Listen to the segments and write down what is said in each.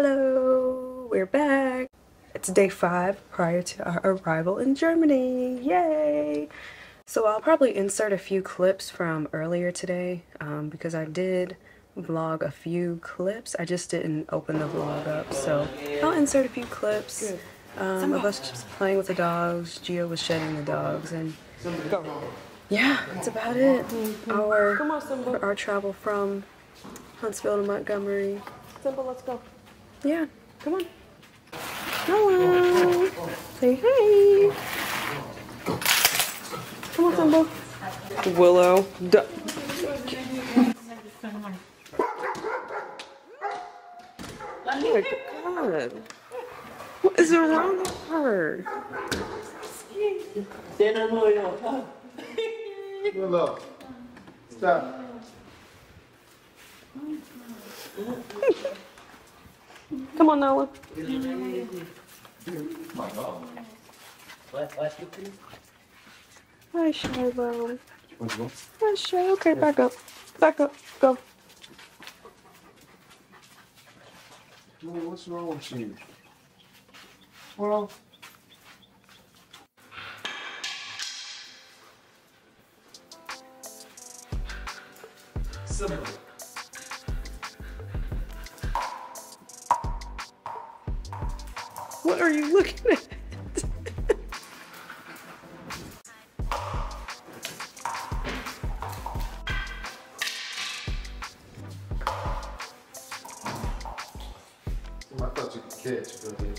Hello, we're back. It's day 5 prior to our arrival in Germany. Yay! So I'll probably insert a few clips from earlier today because I did vlog a few clips. I just didn't open the vlog up, so I'll insert a few clips of us just playing with the dogs. Gio was shedding the dogs, and yeah, that's about it. Our travel from Huntsville to Montgomery. Simba, let's go. Yeah, come on. Hello. Say hey. Come on, Simba. Willow. Duh. Oh my God. What is wrong with her? Willow. Stop. Come on, Noah. Hi, Shiloh. Hi, Shiloh. Okay, back up. Back up. Go. What's wrong with you? Well. Simple. What are you looking at? I thought you could catch, but yeah.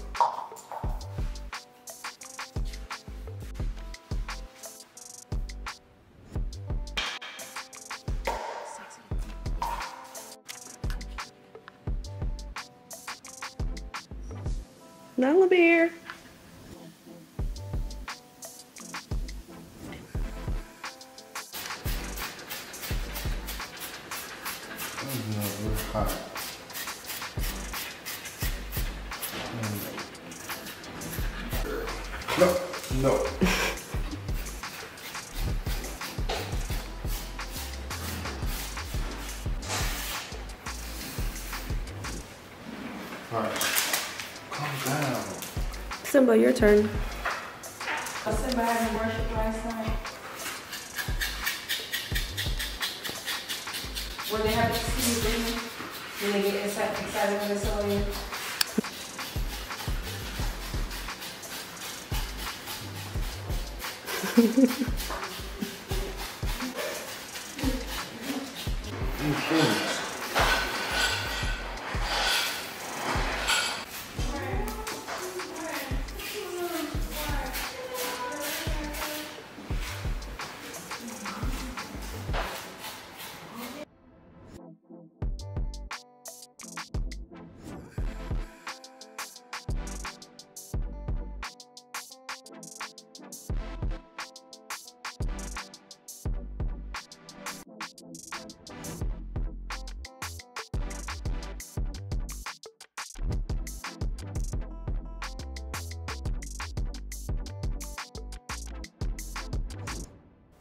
Now a beer. Hot. No. All right. Wow. Simba, your turn. Oh, Simba had to worship last night. Well, they have to see you when they get excited when they saw you. Okay.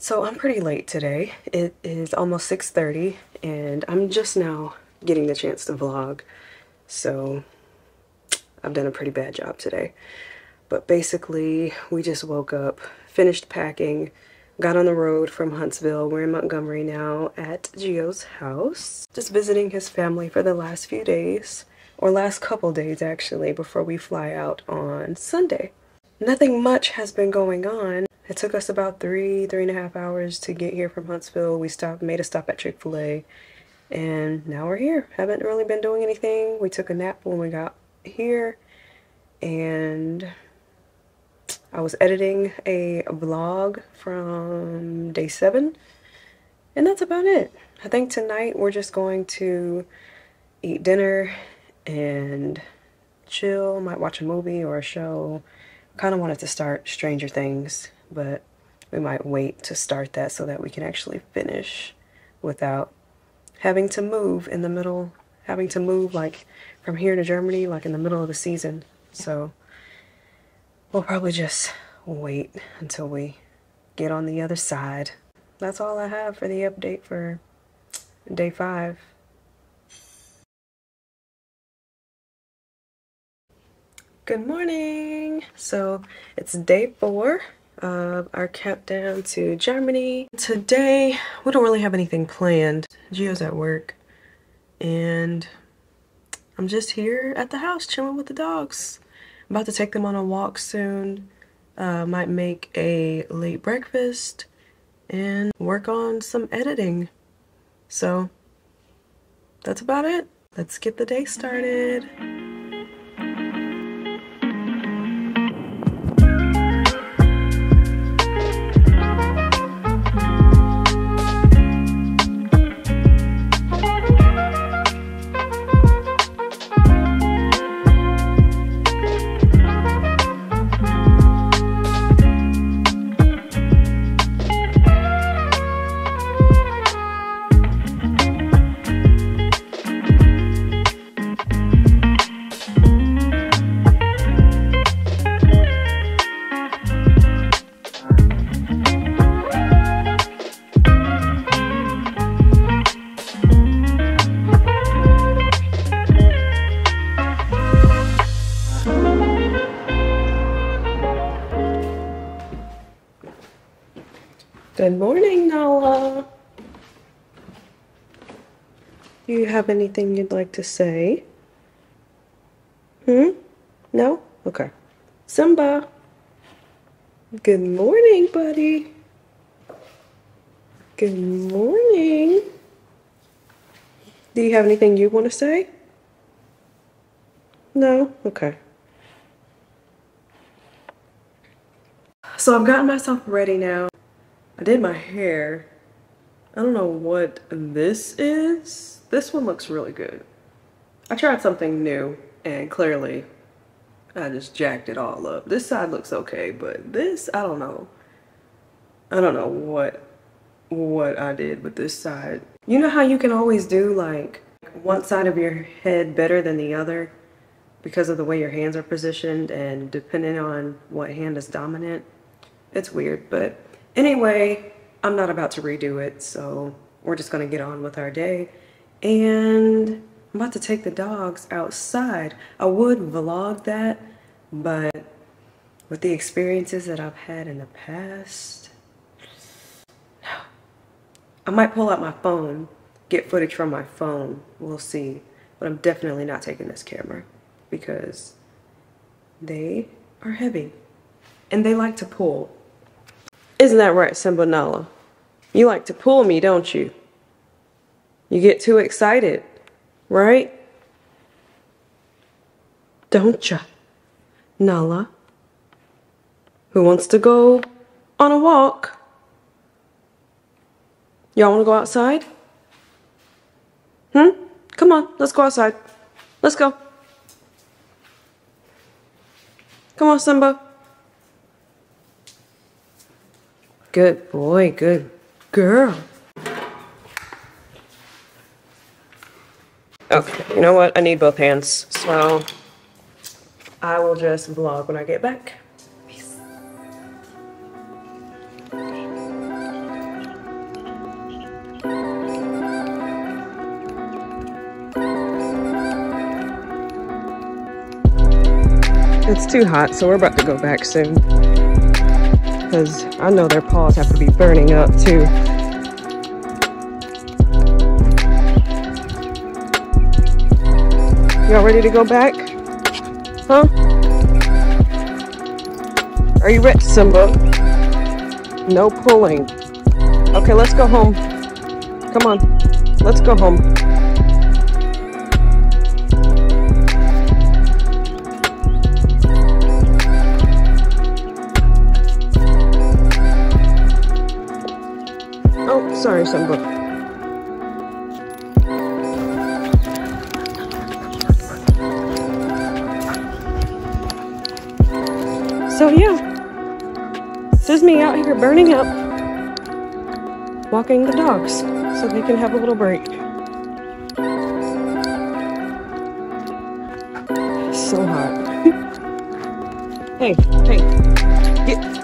So I'm pretty late today. It is almost 6:30 and I'm just now getting the chance to vlog. So I've done a pretty bad job today. But basically we just woke up, finished packing, got on the road from Huntsville. We're in Montgomery now at Gio's house. Just visiting his family for the last few days, or last couple days actually, before we fly out on Sunday. Nothing much has been going on. It took us about three and a half hours to get here from Huntsville. We made a stop at Chick-fil-A, and now we're here. Haven't really been doing anything. We took a nap when we got here, and I was editing a vlog from day 7, and that's about it. I think tonight we're just going to eat dinner and chill, might watch a movie or a show. Kind of wanted to start Stranger Things, but we might wait to start that so that we can actually finish without having to move in the middle, having to move like from here to Germany, like in the middle of the season. So we'll probably just wait until we get on the other side. That's all I have for the update for day 5. Good morning! So it's day 4 of our countdown to Germany. Today we don't really have anything planned. Gio's at work and I'm just here at the house chilling with the dogs. I'm about to take them on a walk soon. Might make a late breakfast and work on some editing. So that's about it. Let's get the day started. Good morning, Nala. Do you have anything you'd like to say? No? Okay. Simba. Good morning, buddy. Good morning. Do you have anything you want to say? No? Okay. So I've gotten myself ready now. I did my hair. I don't know what this is. This one looks really good. I tried something new and clearly I just jacked it all up. This side looks okay, but this, I don't know. I don't know what I did with this side. You know how you can always do like one side of your head better than the other because of the way your hands are positioned and depending on what hand is dominant? It's weird, but anyway, I'm not about to redo it, so we're just gonna get on with our day. And I'm about to take the dogs outside. I would vlog that, but with the experiences that I've had in the past, I might pull out my phone, get footage from my phone, we'll see. But I'm definitely not taking this camera because they are heavy and they like to pull. Isn't that right, Simba Nala? You like to pull me, don't you? You get too excited, right? Don't ya, Nala? Who wants to go on a walk? Y'all want to go outside? Come on, let's go outside. Let's go. Come on, Simba. Good boy, good girl. Okay, you know what? I need both hands, so I will just vlog when I get back. Peace. It's too hot, so we're about to go back soon. Because I know their paws have to be burning up too. Y'all ready to go back? Huh? Are you ready, Simba? No pulling. Okay, let's go home. Come on, let's go home. Sorry, Simba. So yeah, this is me out here burning up, walking the dogs so they can have a little break. It's so hot. Hey, hey, get.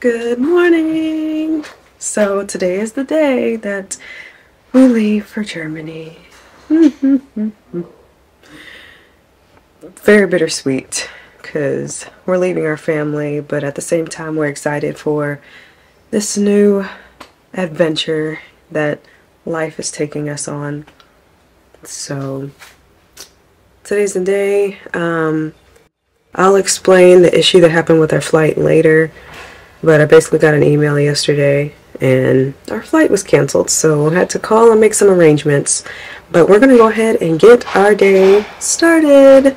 Good morning! So today is the day that we leave for Germany. Very bittersweet because we're leaving our family, but at the same time we're excited for this new adventure that life is taking us on. So today's the day. I'll explain the issue that happened with our flight later. But I basically got an email yesterday and our flight was canceled, so I had to call and make some arrangements. But we're going to go ahead and get our day started.